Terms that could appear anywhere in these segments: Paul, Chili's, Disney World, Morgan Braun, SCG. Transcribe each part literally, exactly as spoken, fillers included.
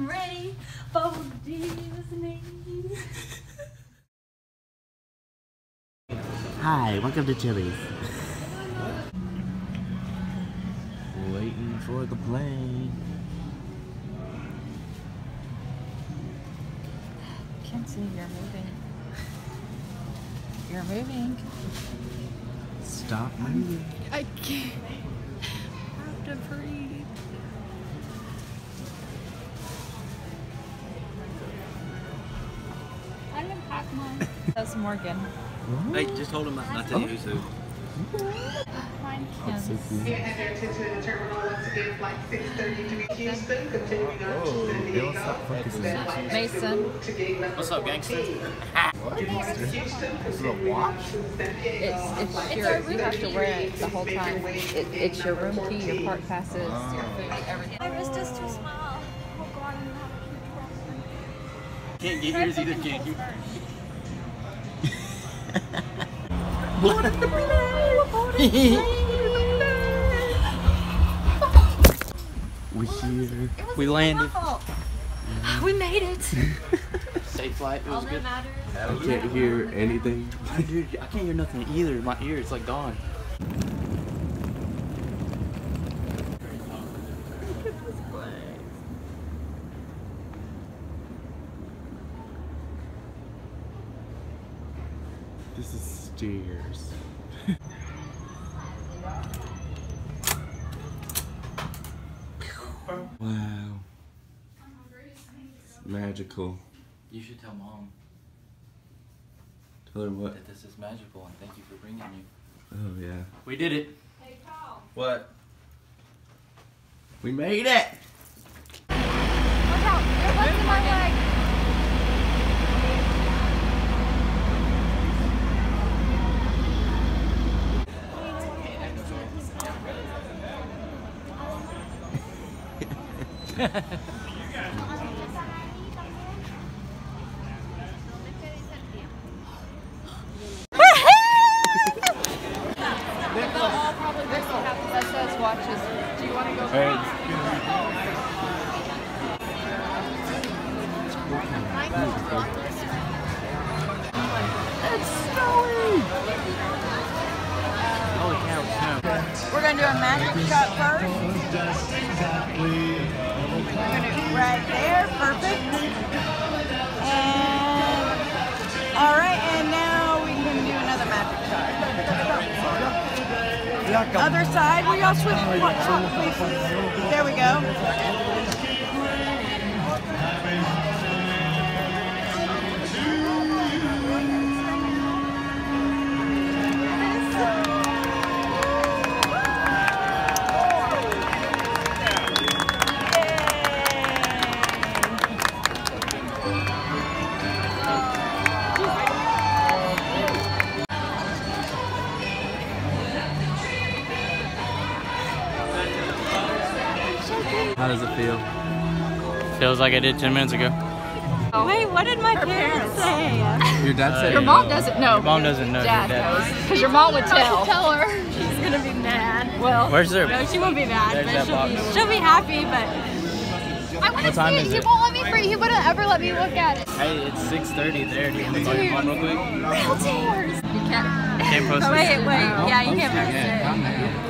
I'm ready for Disney. Hi, welcome to Chili's. Waiting for the plane. Can't see, you're moving. You're moving. Stop moving. I can't. I have to breathe. I'm gonna pack mine. That's Morgan. Hey, just hold him up. I'll tell you who's who. Mine can't. Attention to terminal once again, flight six thirty to be Houston, continuing on to San Diego. Mason. What's up, gangster? Is it a watch? It's, it's, it's our room. You have to wear it the whole time. It, it's your room key, your park passes, oh. your food, everything. I was just too small. Oh God, I'm not a can't get yours either, can't you? What a we're here. We landed. We made it. Safe flight. It was all that good. Matters. I can't hear anything. Dude, I can't hear nothing either. My ear, it's like gone. Look at this place. This is stairs. Wow. It's magical. You should tell Mom. Tell her what? That this is magical and thank you for bringing me. Oh yeah. We did it. Hey Paul. What? We made it. Watch out! There wasn't my leg. Watches. Do you want to go? Hey. It's snowy! Holy cow, snow. We're going to do a magic shot first. We're going to be right there. Perfect. And... alright, and now we can do another magic shot. Other side, we all switch. There we go. How does it feel? Feels like I did ten minutes ago. Oh, wait, what did my parents, parents say? Your dad uh, said Your mom doesn't know. Your mom doesn't know. Dad knows. Because your mom would tell. tell her. She's going to be mad. Well, Where's her? No, she won't be mad. But she'll, be, she'll be happy, but... I want to see it. He won't let me free. He wouldn't ever let me look at it. Hey, it's six thirty there. Do you want to talk to your mom real quick? Real tears. You can't. You can't post it. Wait, wait. Yeah, you can't post it.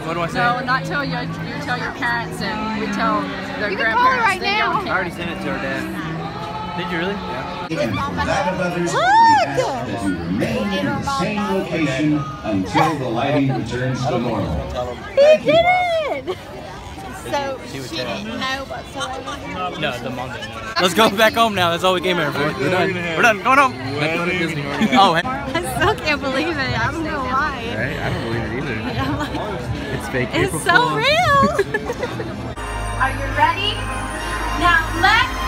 What do I say? No, not till you, you tell your parents and we tell... You can call her right now. I already sent it to her dad. Did you really? Yeah. Look! Remain in the same location until the lighting returns to normal. He did it! So she, she didn't know whatsoever. No, the mom didn't know. Let's go back home now. That's all we came here for. We're done. We're done. Going home. Oh, I still can't believe it. I don't know why. Right? I don't believe it either. Yeah, like, it's fake. It's so real. Are you ready? Now let's